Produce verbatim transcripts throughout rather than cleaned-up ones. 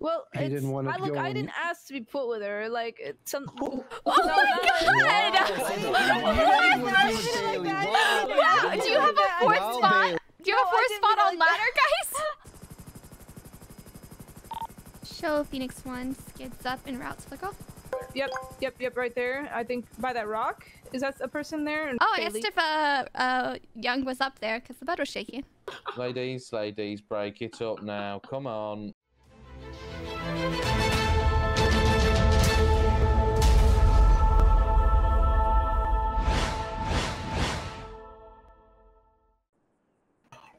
Well, he it's, didn't want to I, look, I didn't ask to be put with her. Like, it's some. Oh, oh no, my God! Wow! Do you have a fourth wow, spot? Babe. Do you have no, a fourth spot on like ladder, guys? Show Phoenix One skids up and routes flick off. Yep, yep, yep, right there. I think by that rock. Is that a person there? Oh, I asked if uh, uh, Young was up there because the bed was shaking. Ladies, ladies, break it up now. Come on.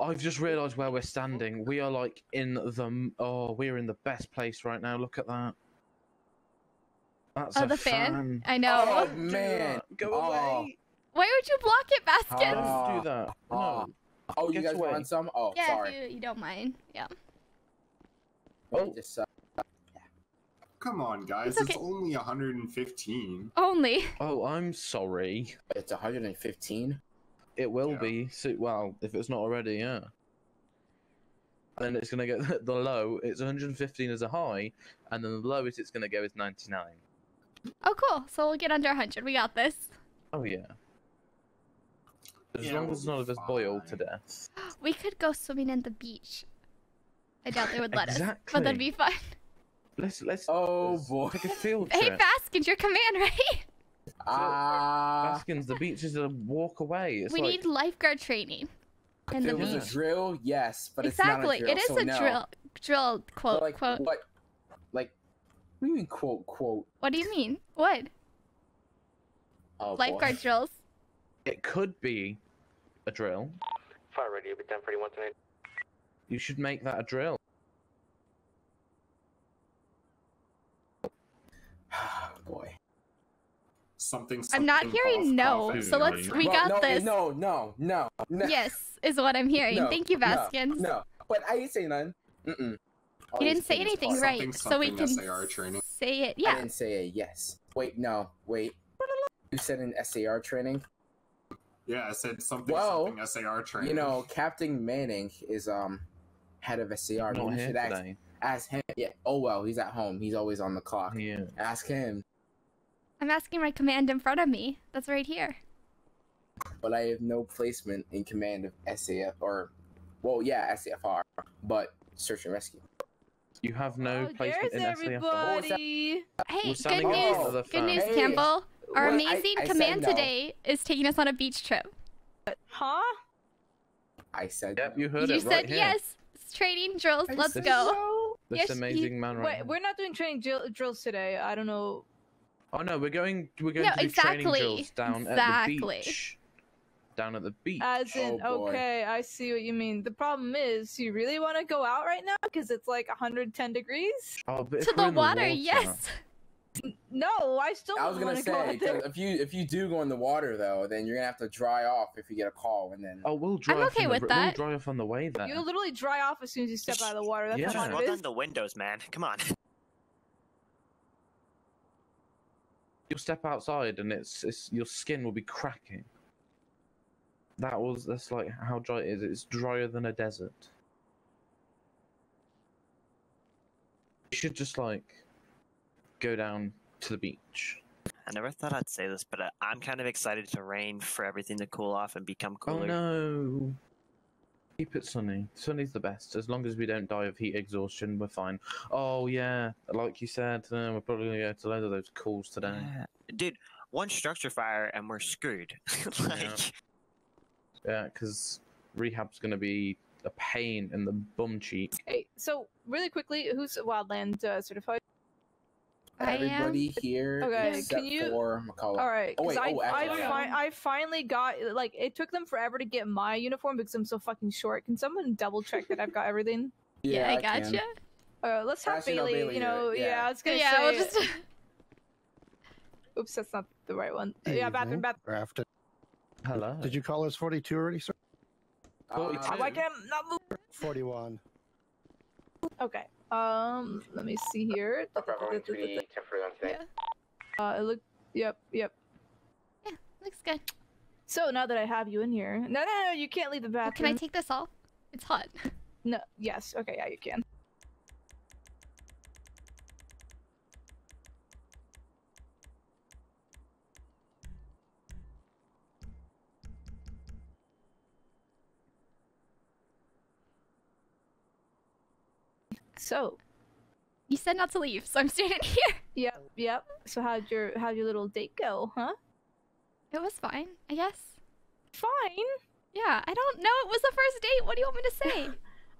I've just realised where we're standing. We are like in the... Oh, we're in the best place right now. Look at that. That's oh, a the fan. fan. I know. Oh, man. Go oh. away. Why would you block it, Baskins? Oh. Don't do that. Oh, oh you guys away. want some? Oh, yeah, sorry. Yeah, you, you don't mind. Yeah. Oh. Come on, guys. It's, okay. It's only one hundred fifteen. Only. Oh, I'm sorry. It's one hundred fifteen? It will yeah. be. So, well, if it's not already, yeah. Then it's going to go... The low, it's one hundred fifteen as a high, and then the lowest it's going to go is ninety-nine. Oh, cool. So we'll get under one hundred. We got this. Oh, yeah. As yeah, long we'll as none of us boil to death. We could go swimming in the beach. I doubt they would let exactly. us, but that'd be fun. Let's, let's... Oh, boy. Take a field trip. Hey, Baskins, your command, right? Ah. Uh... Baskins, the beach is a walk away. It's we like... need lifeguard training. And the beach. It's a drill, yes, but exactly. it's not a drill, Exactly, it is so a no. drill, drill, quote, like, quote. What, like, what do you mean, quote, quote? What do you mean? What? Oh, lifeguard boy. drills. It could be a drill. Fire radio, be ten forty-one tonight. You should make that a drill. Boy. Something, something I'm not hearing no, so let's we got well, no, this. No, no, no, no. Yes, is what I'm hearing. No, Thank you, Baskins. No, no, but I didn't say none. Mm-mm. You didn't say anything, right? Something, something so we can S A R training. Say it. Yeah. I didn't say a yes. Wait, no, wait. You said an S A R training. Yeah, I said something. Well, something S A R training. You know, Captain Manning is um head of S A R. You should ask, ask him. Yeah. Oh well, he's at home. He's always on the clock. Yeah. Ask him. I'm asking my command in front of me. That's right here. But I have no placement in command of S A F or, well, yeah, S A F R, but search and rescue. You have no oh, placement in everybody. S A F R. Hey, good news. Oh, good news, hey, Campbell. Our well, amazing I, I command no. today is taking us on a beach trip. Huh? I said Yep, no. you heard you it You said right yes. Here. Training drills. I Let's go. So... This yes, amazing you... man right Wait, now. We're not doing training drill drills today. I don't know. Oh no, we're going. We're going no, to do exactly. training drills down exactly. at the beach. Down at the beach. As in, oh, okay, I see what you mean. The problem is, you really want to go out right now because it's like one hundred ten degrees. Oh, but to the water, the water, yes. No, I still want to go out there. I was gonna say, if you if you do go in the water though, then you're gonna have to dry off if you get a call, and then. Oh, we'll dry. I'm off okay with the, that. We'll dry off on the way then. You literally dry off as soon as you step out of the water. That's yeah. Just roll down the windows, man. Come on. You'll step outside and it's, it's your skin will be cracking. That was that's like how dry it is. It's drier than a desert. You should just like go down to the beach. I never thought I'd say this, but I'm kind of excited to rain for everything to cool off and become cooler. Oh no! Keep it sunny. Sunny's the best. As long as we don't die of heat exhaustion, we're fine. Oh, yeah. Like you said, uh, we're probably going to go to a load of those calls today. Yeah. Dude, one structure fire and we're screwed. Like... Yeah, because yeah, rehab's going to be a pain in the bum cheek. Hey, so really quickly, who's Wildland uh, certified? Everybody here okay. except Can you... for McCullough. All right, oh, wait, I, oh, actually, I, yeah. fi I finally got, like, it took them forever to get my uniform because I'm so fucking short. Can someone double check that I've got everything? Yeah, yeah, I gotcha. Can. Uh, let's have actually, Bailey, no, Bailey, you know, yeah. yeah, I was gonna yeah, say... We'll just... Oops, that's not the right one. Hey, yeah, bathroom, bathroom. After... Hello. Did you call us forty-two already, sir? forty-two. Uh, I can't not move. forty-one. Okay. Um, let me see here. Yeah. Uh, it look. Yep, yep. Yeah, looks good. So now that I have you in here, no, no, no, you can't leave the bathroom. Can I take this off? It's hot. No. Yes. Okay. Yeah, you can. So, you said not to leave, so I'm standing here. Yep, yep. So how'd your how'd your little date go, huh? It was fine, I guess. Fine? Yeah, I don't know. It was the first date. What do you want me to say?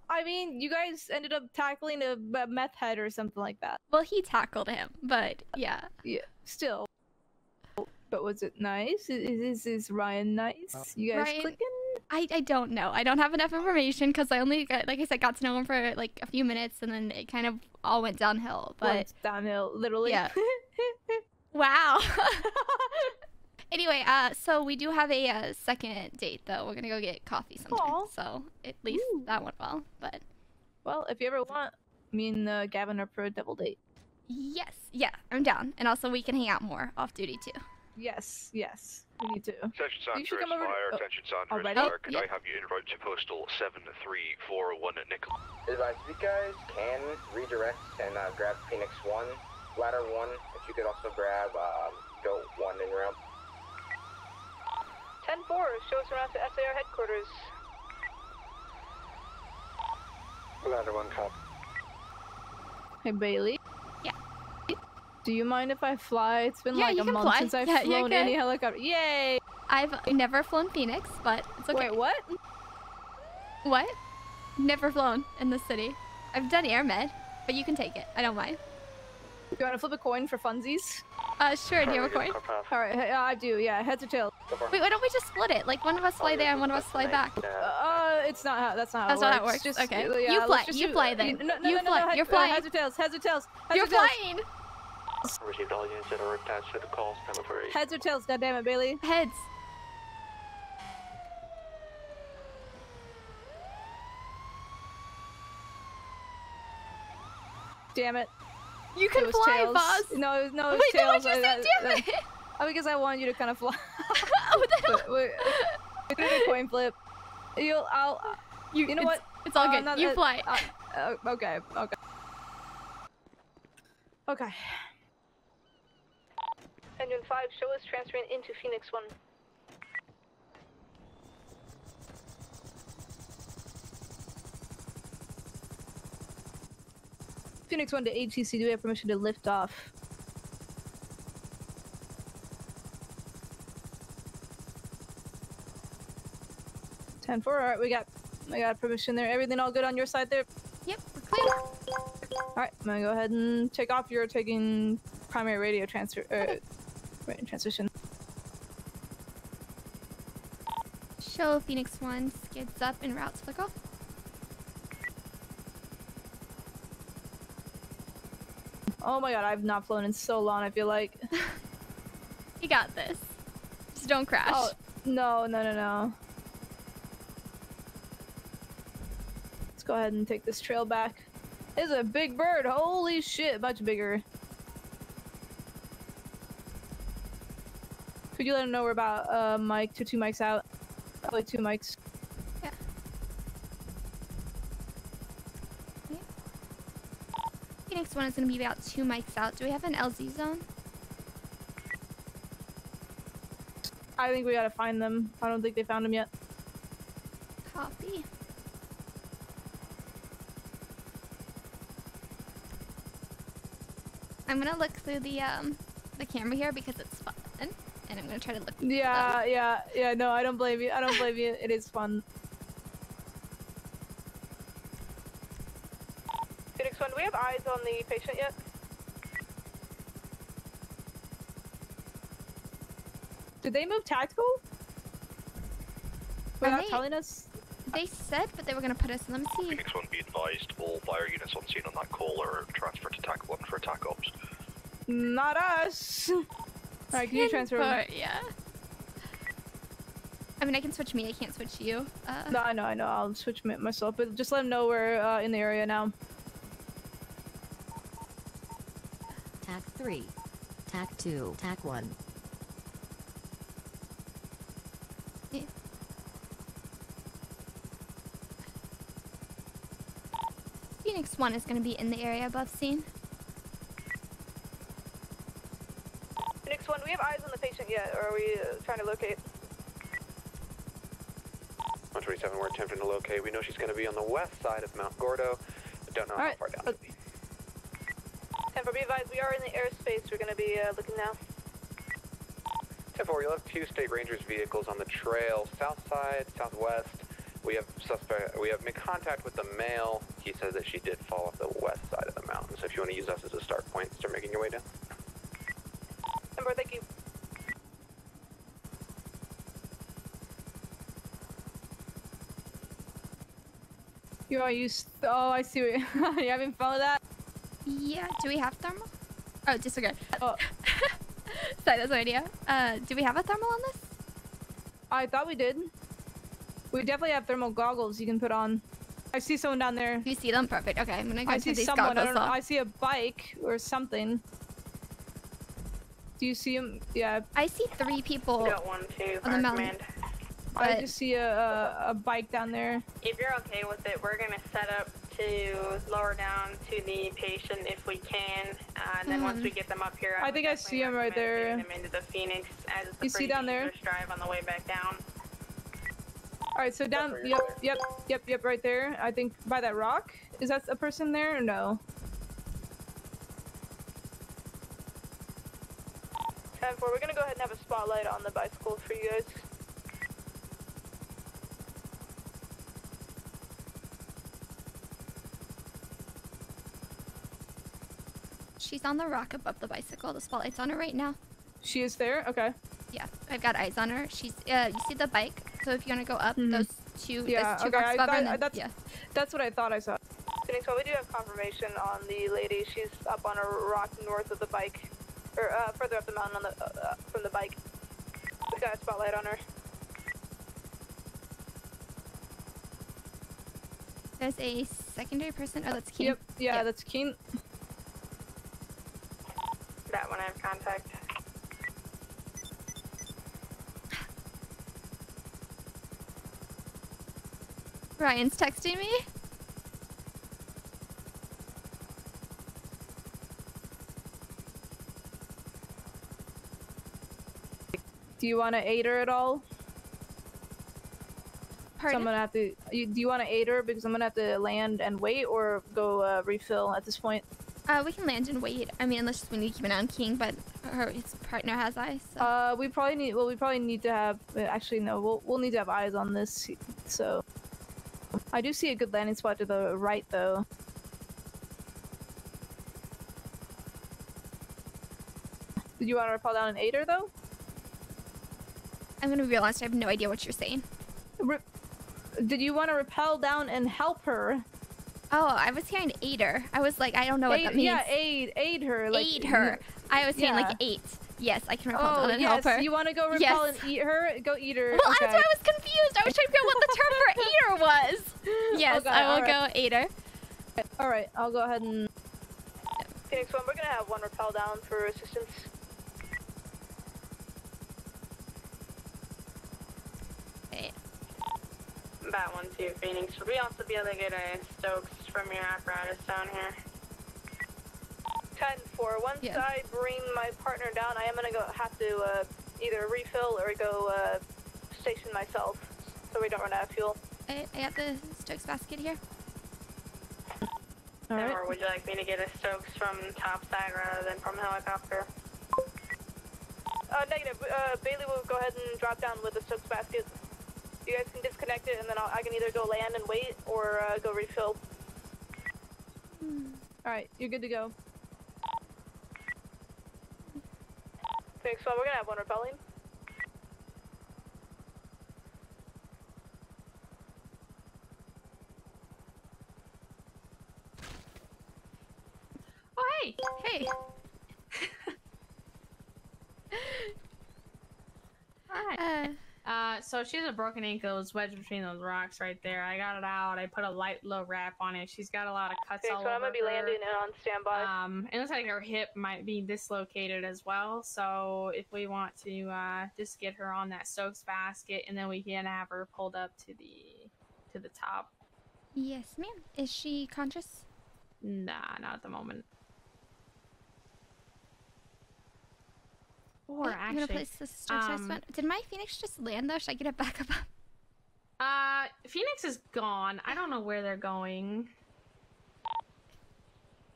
I mean, you guys ended up tackling a meth head or something like that. Well, he tackled him, but yeah. Yeah, still. But was it nice? Is, is, is Ryan nice? Oh. You guys Ryan, clicking? I, I don't know. I don't have enough information because I only, got, like I said, got to know him for like a few minutes and then it kind of all went downhill. But went downhill, literally. Yeah. Wow. Anyway, uh, so we do have a uh, second date, though. We're gonna go get coffee sometime, Aww. so at least Ooh. that went well, but... Well, if you ever want, me and uh, Gavin are for a double date. Yes, yeah, I'm down. And also, we can hang out more off-duty, too. Yes, yes, we need to. Attention, Sandra, it's fire. Attention, Sandra, it's fire. Could I have you enroute to postal seven three four oh one at Nickel? Advise, you guys can redirect and uh, grab Phoenix One, ladder one. If you could also grab um, Goat One in route. ten four, show us around to S A R headquarters. Ladder one, cop. Hey, Bailey? Yeah. Do you mind if I fly? It's been yeah, like a month fly. since I've yeah, flown any helicopter. Yay! I've never flown Phoenix, but it's okay. Wait, what? What? Never flown in the city. I've done air med, but you can take it. I don't mind. Do you want to flip a coin for funsies? Uh, sure, do you have a coin? Alright, I do, yeah, heads or tails. Wait, why don't we just split it? Like, one of us fly there and one of us fly back. Uh, it's not how, that's not how that's it works. That's not how it works, okay. Yeah, you fly, you do, fly then. No, no, you no, fly, no, no, you're uh, flying. Heads or tails, heads or tails, heads you're or tails. Flying! Received all units that are attached to the calls. Heads or tails, goddammit, Bailey. Heads. Damn it. You can fly, tails. boss! No, it was, no, it was Wait, tails. Wait, no, what'd you I, say? Damn I, it! I, I, because I wanted you to kind of fly. Oh, the We're gonna do a coin flip. You'll, I'll, uh, you, you know it's, what? It's all uh, good. Not, you uh, fly. Uh, uh, okay, okay. Okay. Engine five, show us transferring into Phoenix One. Phoenix One to H C C, do we have permission to lift off? ten four, alright, we got I got permission there. Everything all good on your side there? Yep, we're clear. Alright, I'm gonna go ahead and take off. You're taking primary radio transfer uh right in transition. Show Phoenix One skids up and routes flick off. Oh my god, I've not flown in so long, I feel like. You got this. Just don't crash. Oh, no, no, no, no. Let's go ahead and take this trail back. It's a big bird. Holy shit, much bigger. Could you let him know we're about uh, mic to two mics out? Probably two mics. Next one is going to be about two mics out. Do we have an L Z zone? I think we gotta find them. I don't think they found them yet. Copy. I'm gonna look through the um the camera here because it's fun, and I'm gonna try to look. Yeah, them. yeah, yeah. No, I don't blame you. I don't blame you. It is fun. One. Do we have eyes on the patient yet? Did they move tactical? Without they, telling us? They said, but they were going to put us in. Let me see. Phoenix One, be advised, all fire units on scene on that call are transferred to Tac One for attack ops. Not us! Alright, can you transfer over? Yeah. I mean, I can switch me, I can't switch you. Uh, no, I know, I know, I'll switch myself, but just let them know we're uh, in the area now. Tac three, Tac two, Tac one. Yeah. Phoenix One is going to be in the area above scene. Phoenix One, do we have eyes on the patient yet, or are we uh, trying to locate? one twenty-seven, we're attempting to locate. We know she's going to be on the west side of Mount Gordo. I don't know All how right. far down. Okay. ten four, be advised, we are in the airspace. We're going to be uh, looking now. ten four, you'll have two state rangers vehicles on the trail, south side, southwest. We have suspect. We have made contact with the male. He says that she did fall off the west side of the mountain. So if you want to use us as a start point, start making your way down. ten four, thank you. You are used. Oh, I see. What you haven't followed that. Yeah. Do we have thermal? Oh, disregard. Oh. Sorry, that's my idea. Uh, do we have a thermal on this? I thought we did. We definitely have thermal goggles you can put on. I see someone down there. You see them? Perfect. Okay, I'm gonna go I see these someone. Goggles I don't know. Off. I see a bike or something. Do you see him? Yeah. I see three people. We got one, two, on the mountain. But I just see a, a, a bike down there. If you're okay with it, we're gonna set up to lower down to the patient if we can, uh, and then mm. once we get them up here, I, I think I see him right there. Them into the Phoenix as it's you see down there. Drive on the way back down. All right, so down, yep, yep, yep, yep, right there. I think by that rock, is that a person there or no? ten four, we're gonna go ahead and have a spotlight on the bicycle for you guys. She's on the rock above the bicycle. The spotlight's on her right now. She is there? Okay. Yeah, I've got eyes on her. She's, uh, you see the bike? So if you want to go up, mm-hmm. those two, yeah, those two okay. rocks above her. That's, yeah. that's what I thought I saw. Phoenix One, we do have confirmation on the lady. She's up on a rock north of the bike. Or, uh, further up the mountain on the, uh, from the bike. We've got a spotlight on her. There's a secondary person. Oh, that's Keen. Yep, yeah, yep. that's Keen. That one I have contact. Ryan's texting me. Do you want to aid her at all? Pardon? So I'm gonna have to. You, do you want to aid her because I'm gonna have to land and wait, or go uh, refill at this point? Uh, we can land and wait. I mean, unless we need to keep an eye on King, but her his partner has eyes. So. Uh, we probably need. Well, we probably need to have. Actually, no. We'll we'll need to have eyes on this. So, I do see a good landing spot to the right, though. Do you want to fall down and aid her, though? I'm gonna be real honest. I have no idea what you're saying. Re Did you want to rappel down and help her? Oh, I was hearing aid her. I was like, I don't know aid, what that means. Yeah, aid, aid her. Like, aid her. I was hearing yeah. like eight. Yes, I can repel oh, down and yes. help her. You want to go repel yes. and eat her? Go eat her. Well, okay. that's why I was confused. I was trying to figure out what the term for aid her was. Yes, okay, I will right. go aid her. All right, I'll go ahead and... Phoenix One, we're going to have one rappel down for assistance. That one too, Phoenix. Should we also be able to get a Stokes from your apparatus down here? ten four. Once yeah. I bring my partner down, I am gonna go have to uh, either refill or go uh, station myself, so we don't run out of fuel. I, I got the Stokes basket here. All right. Or would you like me to get a Stokes from top side rather than from helicopter? Uh, negative. Uh, Bailey will go ahead and drop down with the Stokes basket. You guys can disconnect it, and then I'll, I can either go land and wait, or uh, go refill. Hmm. Alright, you're good to go. Thanks, well, we're gonna have one repelling. Oh, hey! Hey! Hi! Uh. Uh, so she has a broken ankle. It was wedged between those rocks right there. I got it out. I put a light low wrap on it. She's got a lot of cuts okay, all so over her. I'm gonna be landing in on standby. Um, it looks like her hip might be dislocated as well. So if we want to uh, just get her on that Stokes basket, and then we can have her pulled up to the to the top. Yes, ma'am. Is she conscious? Nah, not at the moment. Or I'm actually, gonna place the um, did my Phoenix just land though? Should I get it back up? Uh, Phoenix is gone. I don't know where they're going.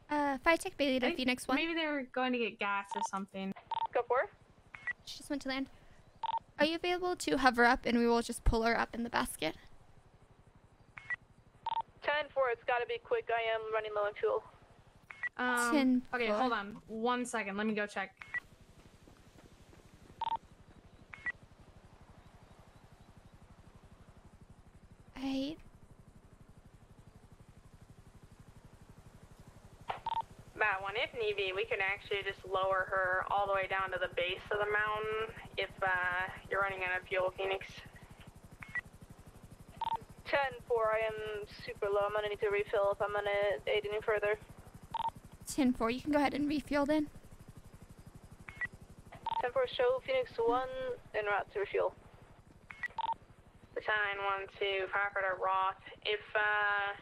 Uh, fire tech Bailey to I, Phoenix One. Maybe they were going to get gas or something. Go for. She just went to land. Are you available to hover up, and we will just pull her up in the basket? Ten four. It's got to be quick. I am running low on fuel. Um, Ten. Okay, four. Hold on. One second. Let me go check. Right. That one, if need be, we can actually just lower her all the way down to the base of the mountain if uh, you're running out of fuel, Phoenix. ten four, I am super low. I'm gonna need to refill if I'm gonna aid any further. ten four, you can go ahead and refuel then. ten four, show Phoenix one en route to refuel. Battalion one two, firefighter Roth. If, uh,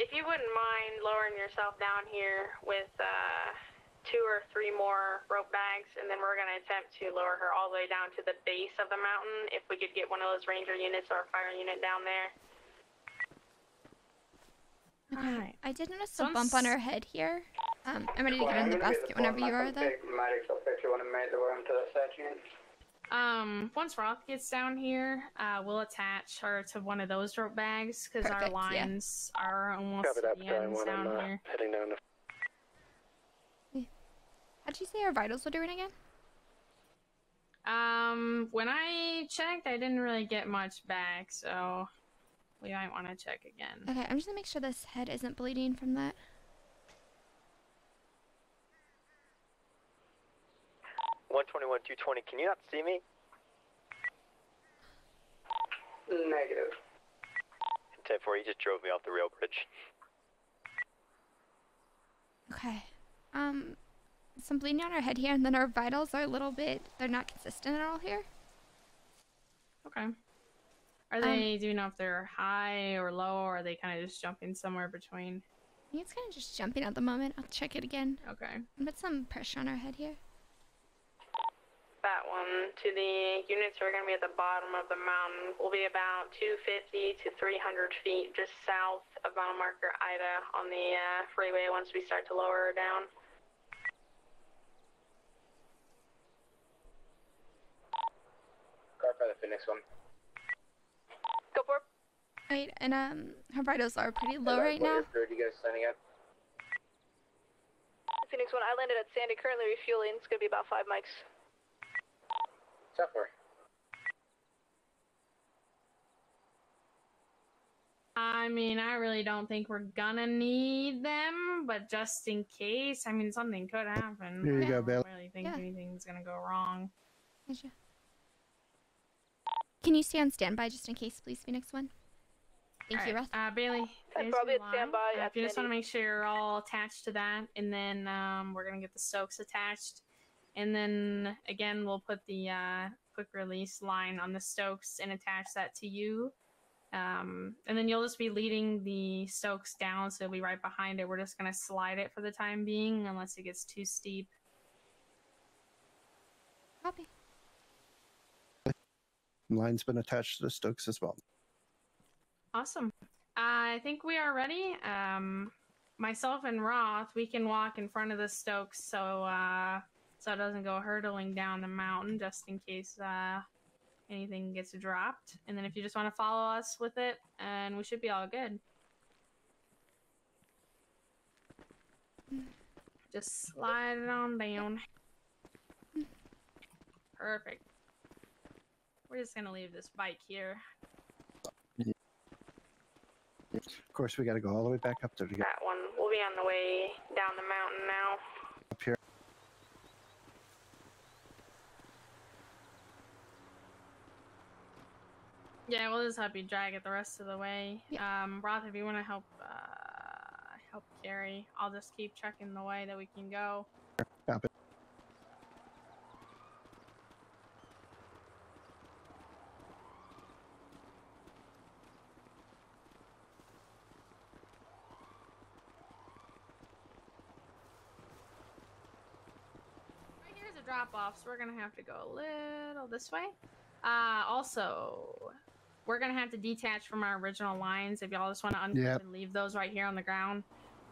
if you wouldn't mind lowering yourself down here with uh, two or three more rope bags, and then we're gonna attempt to lower her all the way down to the base of the mountain if we could get one of those ranger units or a fire unit down there. Okay. All right. I did notice a bump on her head here. Um, I'm ready to get in the basket whenever you are though. Um, once Roth gets down here, uh, we'll attach her to one of those rope bags because our lines yeah. are almost at the end down I'm, here. Uh, heading down the... How'd you say our vitals were doing again? Um, when I checked, I didn't really get much back, so we might want to check again. Okay, I'm just gonna make sure this head isn't bleeding from that. one twenty-one, two twenty, can you not see me? Negative. ten four, you just drove me off the rail bridge. Okay. Um, some bleeding on our head here, and then our vitals are a little bit, they're not consistent at all here. Okay. Are they, um, do you know if they're high or low, or are they kind of just jumping somewhere between? I think it's kind of just jumping at the moment. I'll check it again. Okay. Put some pressure on our head here. That one to the units who are going to be at the bottom of the mountain will be about two fifty to three hundred feet just south of mountain marker Ida on the uh, freeway once we start to lower her down. Car for the Phoenix One. Go for it. Right, and um, her vitals are pretty low Hello, right now. Third, you guys signing up? Phoenix One, I landed at Sandy, currently refueling. It's going to be about five mics. I mean, I really don't think we're gonna need them, but just in case, I mean, something could happen. Here you go, Bailey. I don't really think yeah. anything's gonna go wrong. Can you stay on standby just in case, please, Phoenix One? Thank all you, right. Roth. Uh, Bailey, I'm probably at standby. If you just want to make sure you're all attached to that, and then um, we're gonna get the Stokes attached. And then, again, we'll put the uh, quick release line on the Stokes and attach that to you. Um, and then you'll just be leading the Stokes down, so it'll be right behind it. We're just going to slide it for the time being, unless it gets too steep. Copy. Line's been attached to the Stokes as well. Awesome. Uh, I think we are ready. Um, myself and Roth, we can walk in front of the Stokes, so... Uh, So it doesn't go hurtling down the mountain, just in case uh, anything gets dropped. And then if you just want to follow us with it, and we should be all good. Just slide it on down. Perfect. We're just gonna leave this bike here. Of course, we gotta go all the way back up there to get that one. We'll be on the way down the mountain now. Up here. Yeah, we'll just help you drag it the rest of the way. Yeah. Um, Roth, if you want to help, uh, help carry, I'll just keep checking the way that we can go. Stop it. Right here's a drop-off, so we're gonna have to go a little this way. Uh, also. We're going to have to detach from our original lines if y'all just want to yep. and leave those right here on the ground.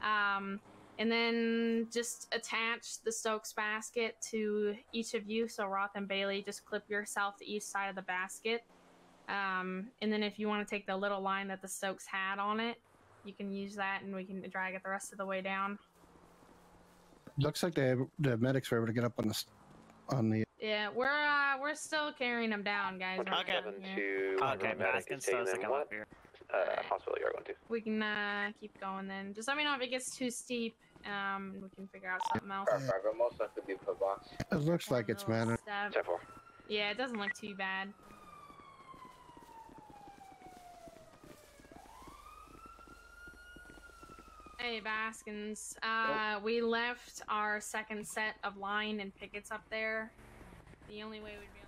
Um, And then just attach the Stokes basket to each of you. So Roth and Bailey, just clip yourself to each side of the basket. Um, and then if you want to take the little line that the Stokes had on it, you can use that, and we can drag it the rest of the way down. Looks like the the medics were able to get up on the on the. Yeah, we're uh, we're still carrying them down, guys. I'll get them to. Okay, basket Stokes can up here. Uh, hospital you're going to. We can uh, keep going then. Just let me know if it gets too steep. Um, we can figure out something else. It looks like it's managed. Yeah, it doesn't look too bad. Hey, Baskins. Uh, nope. We left our second set of line and pickets up there. The only way we'd be able to.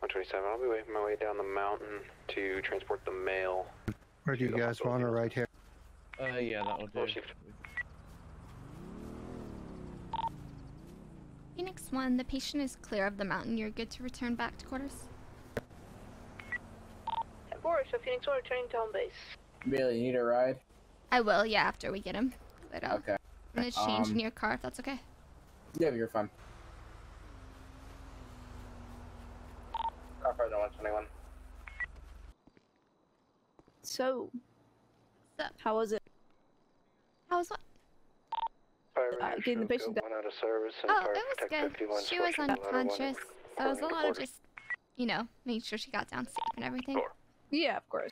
one twenty-seven, I'll be way, my way down the mountain to transport the mail. Where do you guys want to right here? Uh, yeah, that will do. Phoenix One, the patient is clear of the mountain. You're good to return back to quarters? Boris, so Phoenix One returning to home base. Bailey, you need a ride? I will, yeah, after we get him. But I'll, okay. I'm going to change um, in your car if that's okay. Yeah, you're fine. one twenty-one. So, how was it? How was what? Uh, getting the patient down. Out of service and oh, it was good. She was unconscious, so it was a lot of just, you know, making sure she got down safe and everything. Four. Yeah, of course.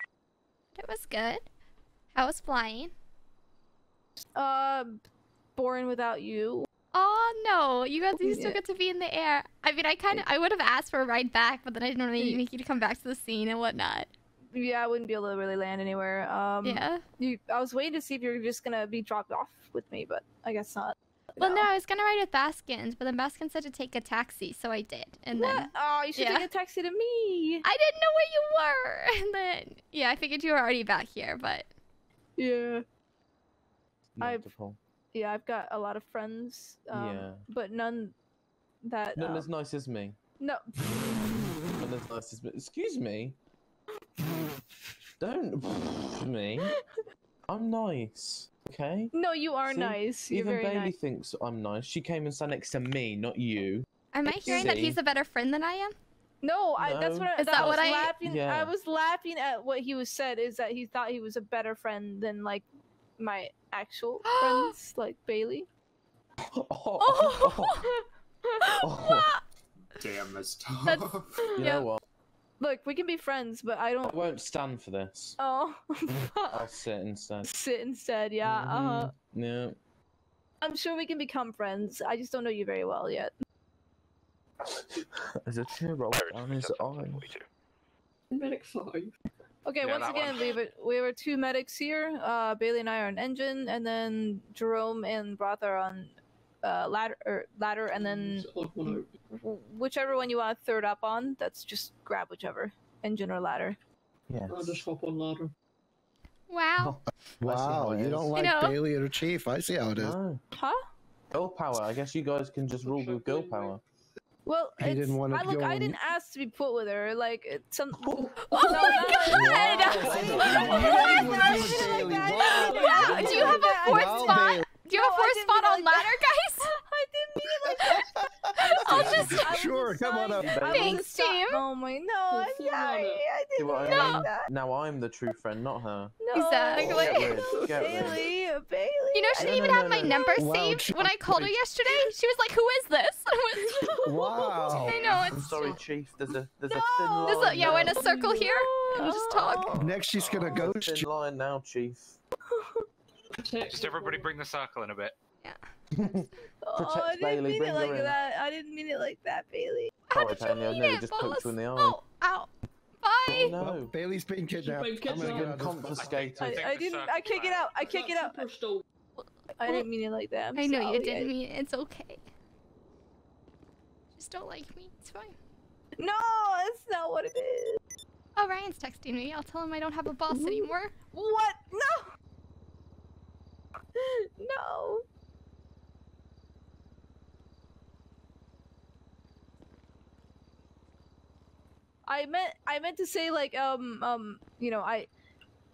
It was good. How was flying? Uh, boring without you. Oh no, you guys you still get to be in the air. I mean, I kind of, I would have asked for a ride back, but then I didn't really make you to come back to the scene and whatnot. Yeah, I wouldn't be able to really land anywhere. Um, yeah. You, I was waiting to see if you were just going to be dropped off with me, but I guess not. Well, know. no, I was going to ride with Baskins, but then Baskins said to take a taxi, so I did. And what? Then, oh, you should yeah. take a taxi to me. I didn't know where you were. And then, yeah, I figured you were already back here, but. Yeah. Multiple. Yeah, I've got a lot of friends, um, yeah. but none that... None um, as nice as me. No. None as nice as me. Excuse me. Don't me. I'm nice, okay? No, you are See? nice. You're Even very Bailey nice. thinks I'm nice. She came and sat next to me, not you. Am I hearing See? that he's a better friend than I am? No, I, no. that's what, I, that that what I, laughing, yeah. I was laughing at what he was said, is that he thought he was a better friend than, like, my... actual friends like Bailey. Oh, oh, oh. oh. Damn, that's tough. That's, you yeah. know what? Look, we can be friends, but I don't. I won't stand for this. Oh. I'll sit instead. Sit instead, yeah. Mm-hmm. Uh-huh. Yeah. I'm sure we can become friends. I just don't know you very well yet. There's a tear roll on his eye. Medic five. Okay, yeah, once again, we were, we were two medics here. Uh, Bailey and I are on engine, and then Jerome and Broth are on uh, ladder, or ladder, and then whichever one you want to third up on, that's just grab whichever, engine or ladder. Yes. I'll just hop on ladder. Wow. Oh, wow, you don't like you know. Bailey or Chief. I see how it is. No. Huh? Girl power. I guess you guys can just rule with girl power. Well, I didn't want to I, look, I didn't ask to be put with her. Like, it's some. Oh, oh no, my God! Wow! Do you have a fourth wow, spot? Babe. Do you have no, a fourth spot on like ladder, that. guys? I didn't mean it like that. I'll just. Sure, come on up. Thanks, team. Oh my no! I'm sorry. I didn't mean no. that. Now I'm the true friend, not her. No, exactly. Oh, Bailey, Bailey. You know, she didn't even have my number saved when I called her yesterday. She was like, "Who is this?" Wow. I know it's. I'm sorry, Chief. There's a there's no. a thin line. There's a, yeah, now. we're in a circle here. No. We'll just talk. Next, she's gonna go. Thin line now, Chief. Just everybody bring the circle in a bit. Yeah. oh, I didn't Bailey, mean it like in. that. I didn't mean it like that, Bailey. How did Sorry, you Tanya, mean I it? Just poked you in the eye. Oh, ow. Bye. Oh, no. Oh, Bailey's been kidnapped. Been kidnapped. I'm gonna get confiscated. I, I didn't. I can't get out. I can't get out. I didn't mean it like that. I'm I know sorry. you didn't mean it. It's okay. Just don't like me. It's fine. No, that's not what it is. Oh, Ryan's texting me. I'll tell him I don't have a boss anymore. What? No! No! I meant I meant to say like um um you know I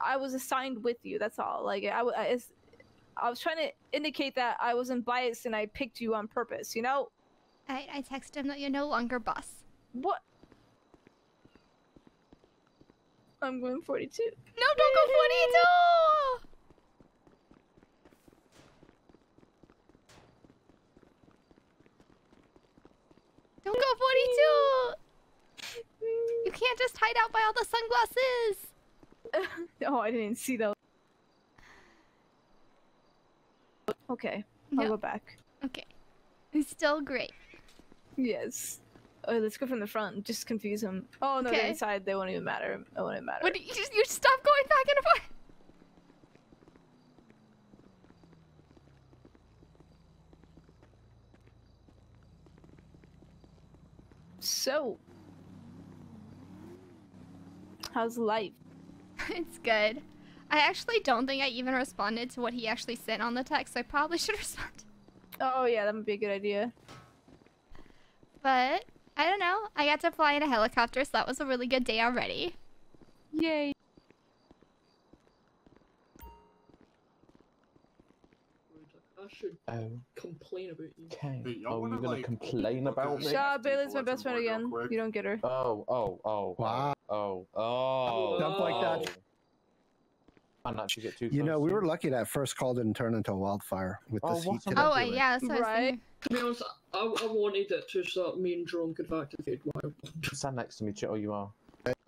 I was assigned with you. That's all. Like I, I, I was trying to indicate that I wasn't biased and I picked you on purpose. You know. I I texted him that you're no longer boss. What? I'm going forty-two. No, don't go forty-two. Don't go forty-two. You can't just hide out by all the sunglasses! Oh, I didn't see those. Okay, I'll no. go back. Okay. It's still great. Yes. Oh, let's go from the front. Just confuse them. Oh, no, okay. They're inside. They won't even matter. It won't even matter. What, you, just, you stop going back and forth! So... how's life? It's good. I actually don't think I even responded to what he actually sent on the text. So I probably should respond. Oh yeah, that would be a good idea. But I don't know. I got to fly in a helicopter, so that was a really good day already. Yay! I should um, complain about you. Okay. Wait, oh, you're gonna like, complain about me? Shut up, Bailey's my best friend again. You don't get her. Oh, oh, oh. Wow. Oh, oh. Dump like that. I'm not to get too You know, we were lucky that first call didn't turn into a wildfire with oh, this heat today. Oh, yeah, that's right. To be honest, I, I wanted it to start mean drunk and activated wild. Stand next to me, Chit, or you are.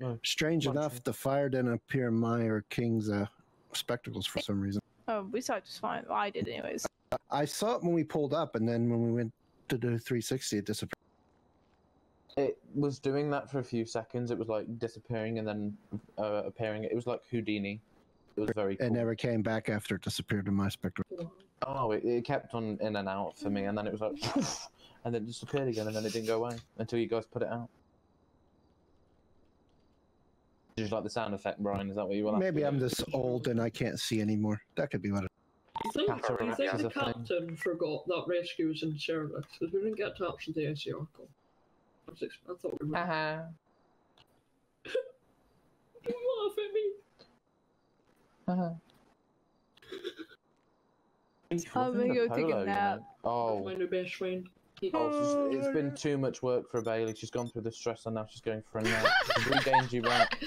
No, Strange enough, you. the fire didn't appear in my or King's uh, spectacles for some reason. Oh, we saw it just fine. Well, I did anyways. I saw it when we pulled up, and then when we went to do three sixty, it disappeared. It was doing that for a few seconds. It was like disappearing and then uh, appearing. It was like Houdini. It was very cool. It never came back after it disappeared in my spectrum. Oh, it, it kept on in and out for me, and then it was like, poof, and then it disappeared again, and then it didn't go away until you guys put it out. Just like the sound effect, Brian. Is that what you want? Maybe I'm this old and I can't see anymore. That could be what it is. I think, I think the captain thing. forgot that rescue was in service because we didn't get to actually the A C article. I, was I thought we were. Uh huh. You laugh at me. Uh huh. I'm gonna go take a nap. Oh. My new best friend. Oh, it's been too much work for Bailey. She's gone through the stress and now she's going for a nap. She's regained you back.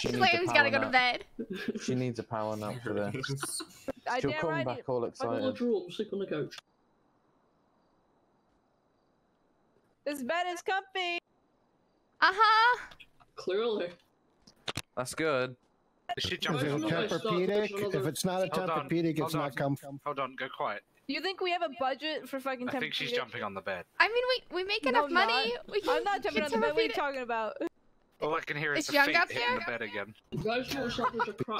She she's like, she's gotta nap. go to bed. She needs a power nap for this. She'll come I back all excited. I'm draw, sleep on the couch. This bed is comfy! Uh-huh! Clearly. That's good. She if, it's another... if it's not a temperpedic, it's not comfortable. Hold on, go quiet. You think we have a budget for fucking? I think she's jumping on the bed. I mean, we we make enough no, money. Not. We can, I'm not jumping on the bed. What are you talking about? All I can hear is, is the feet hitting there? the bed again.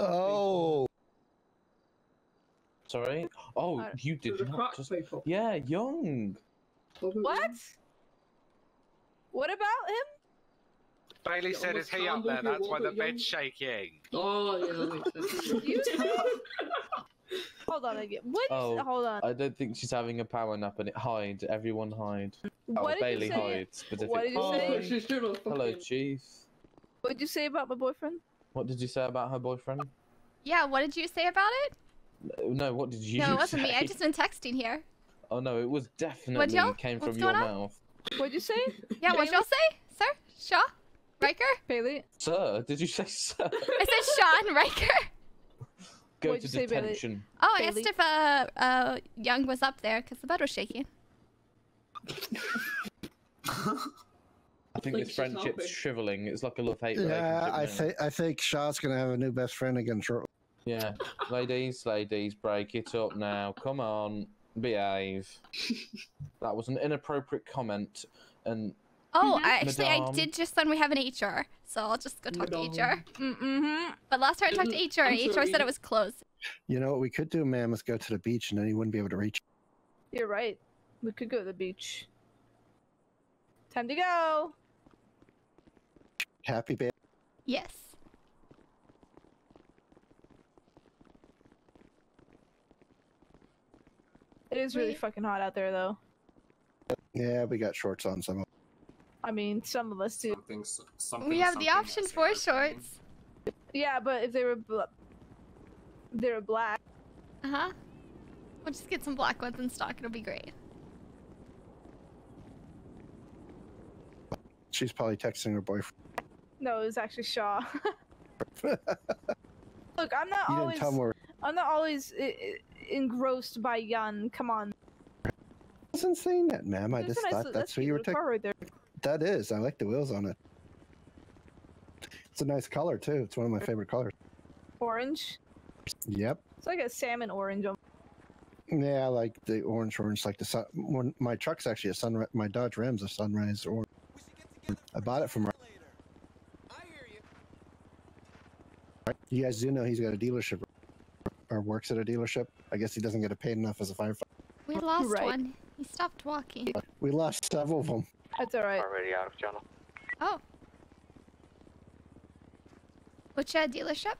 Oh. Sorry. Oh, right. you did not. Just... Yeah, Young. What? What about him? Bailey said, "Is he up there? That's why the bed's shaking." Oh yeah, that makes sense. Hold on again. What? Oh, hold on. I don't think she's having a power nap, and it hides. Everyone hide. What oh, Bailey hides. What did you say? She's doing a Hello, Chief. What did you say about my boyfriend? What did you say about her boyfriend? Yeah. What did you say about it? No. What did you? No, it wasn't say? me. I've just been texting here. Oh no, it was definitely it came What's from your on? mouth. What'd you say? Yeah. What'd y'all say, sir? Shaw, Riker, Bailey. Sir, did you say sir? I said Shaw and Riker. Go What'd to detention. Say, oh, I asked if uh, uh, Young was up there because the bed was shaking. I think this friendship's it. shriveling. It's like a love-hate yeah, relationship. Yeah, I think I think Shaw's gonna have a new best friend again shortly. Yeah, ladies, ladies, break it up now. Come on, behave. That was an inappropriate comment. And oh, I, actually, Madame... I did just then. We have an H R. So I'll just go talk Madame. to H R. Mm-hmm. But last time I talked to H R, and H R said it was closed. You know what we could do, ma'am, is go to the beach, and then you wouldn't be able to reach. You're right. We could go to the beach. Time to go. Happy baby. Yes. It is really Wait. fucking hot out there, though. Yeah, we got shorts on some of I mean, some of us do. Something, something, we have something the option for shorts. Yeah, but if they were bl they were black. Uh-huh. We'll just get some black ones in stock. It'll be great. She's probably texting her boyfriend. No, it was actually Shaw. Look, I'm not you always... Didn't I'm not always engrossed by Yun. Come on. I wasn't saying that, ma'am. I just nice, thought that's who you were texting. Right there. That is. I like the wheels on it. It's a nice color, too. It's one of my favorite colors. Orange? Yep. It's like a salmon orange. Yeah, I like the orange orange. Like the sun... When my truck's actually a sunrise. My Dodge Ram's a sunrise orange. I bought it from... You guys do know he's got a dealership or works at a dealership. I guess he doesn't get paid enough as a firefighter. We lost right. one. He stopped walking. We lost several of them. That's alright. Already out of channel. Oh. Which uh, dealership?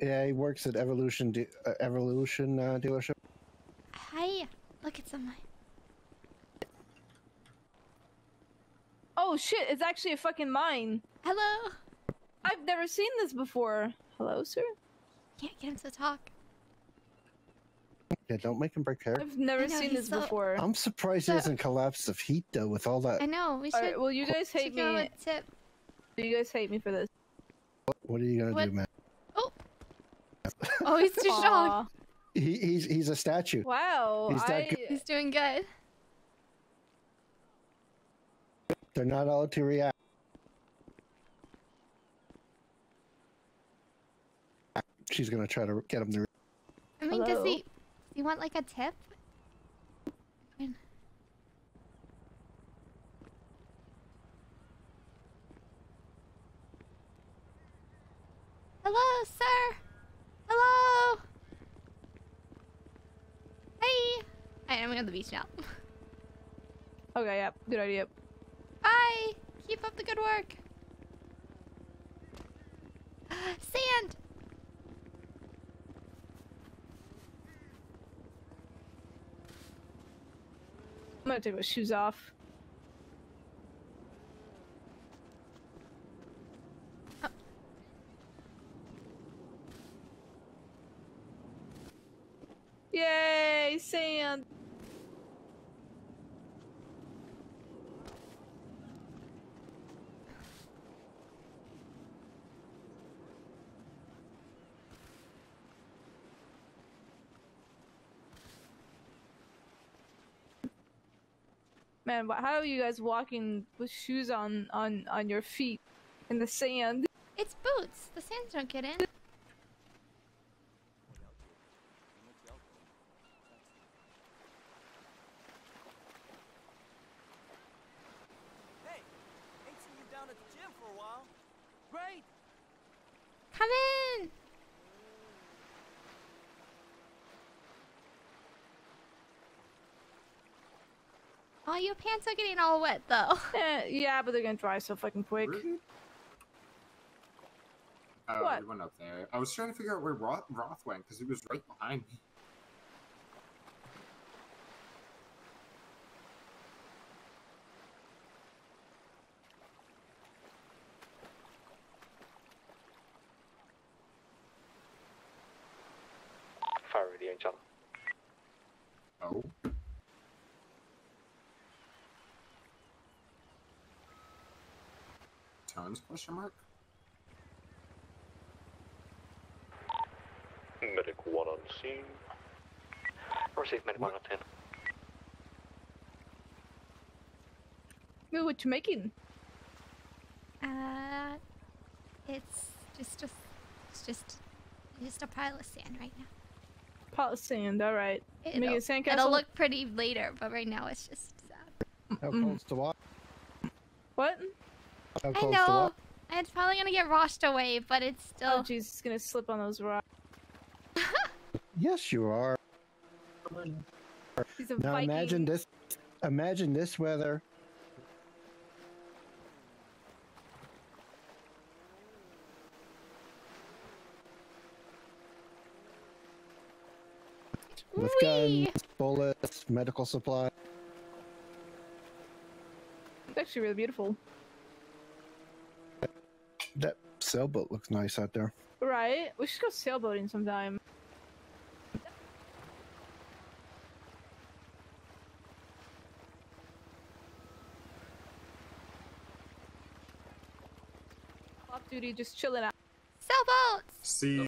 Yeah, he works at Evolution de uh, Evolution uh, dealership. Hi. Look at someone. Oh shit, it's actually a fucking mine. Hello. I've never seen this before. Hello, sir? Can't get him to talk. Yeah, don't make him break hair. I've never know, seen this so... before. I'm surprised so... he doesn't collapse of heat, though, with all that. I know, we should... All right, well, you guys hate me. A tip. You guys hate me for this. What are you gonna what? do, man? Oh! Oh, he's too strong. He, he's, he's a statue. Wow, he's, that I... good. he's doing good. They're not all to react. She's gonna try to get him there. I mean, Hello. does he? You want like a tip? I mean... Hello, sir. Hello. Hey. Alright, I'm going to the beach now. Okay. Yep. Yeah, good idea. Bye. Keep up the good work. Sand. I'm gonna take my shoes off. Oh. Yay, sand! Man, how are you guys walking with shoes on, on, on your feet in the sand? It's boots. The sands don't get in. Hey, ain't seen you down at the gym for a while. Great. Come in. Oh, your pants are getting all wet, though. Eh, yeah, but they're gonna dry so fucking quick. Really? Oh, what? We went up there. I was trying to figure out where Roth, Roth went, because he was right behind me. Fire radio channel. Oh. Tons question mark. Medic one on scene. Receive medic one on ten. Ooh, what you making? Uh, it's just a, it's just, just a pile of sand right now. Pile of sand. All right. It'll, Make a sand castle? It'll look pretty later, but right now it's just sad. How close to what? What? I know. It's probably gonna get washed away, but it's still. Oh, jeez, it's gonna slip on those rocks. Yes, you are. He's a now Viking. imagine this. Imagine this weather. With Wee. guns, bullets, medical supplies. It's actually really beautiful. That, that sailboat looks nice out there. Right? We should go sailboating sometime. Off duty, just chilling out. Sailboats! See.